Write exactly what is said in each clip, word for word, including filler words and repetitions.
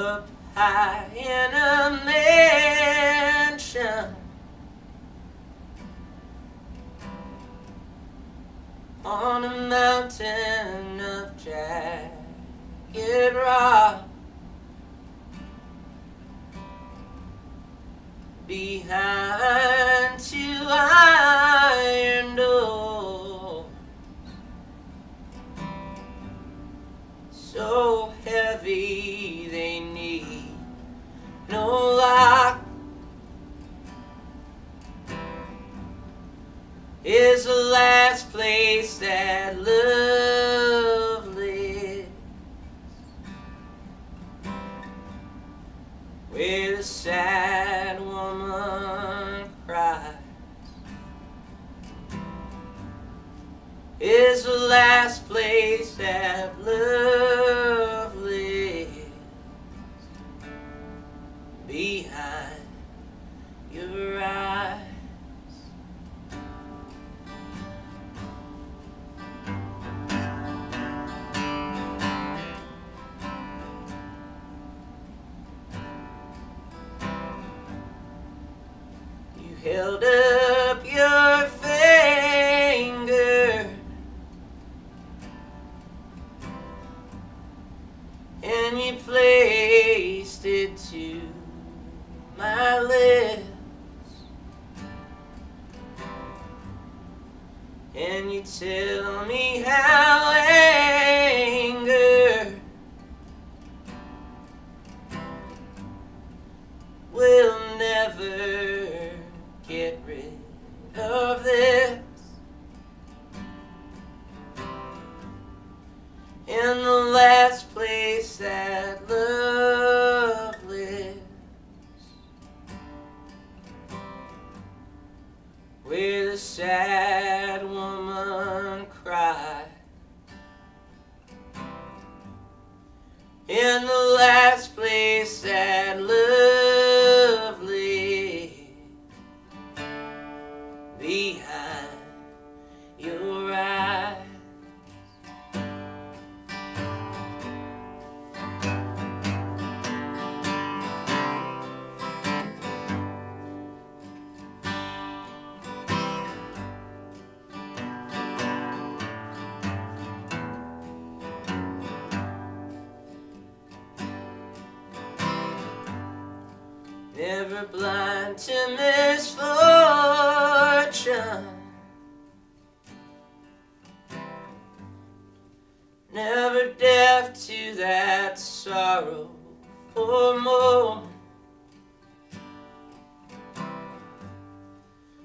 up high in a mansion on a mountain of jagged rock, behind two iron doors so heavy they need no lock, is the last place that love lives, where the sad woman cries, is the last place that love lives, behind your eyes. Held up your finger and you placed it to my lips, and you tell me how anger will never get rid of this, in the last place that love lives, where the sad woman cries, in the last place that love lives, behind your eyes. Never blind to misfortune, never deaf to that sorrow or moan,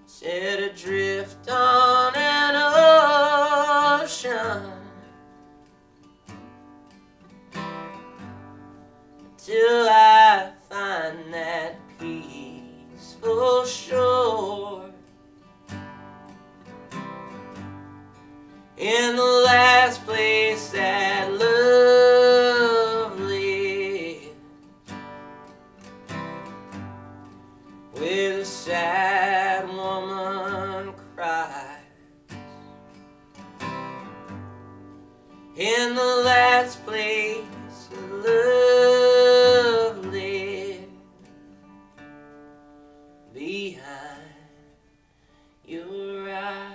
set adrift on an ocean till I find that peaceful shore, in the last place that love lives, where the sad woman cries, in the last place that love lives, behind your eyes.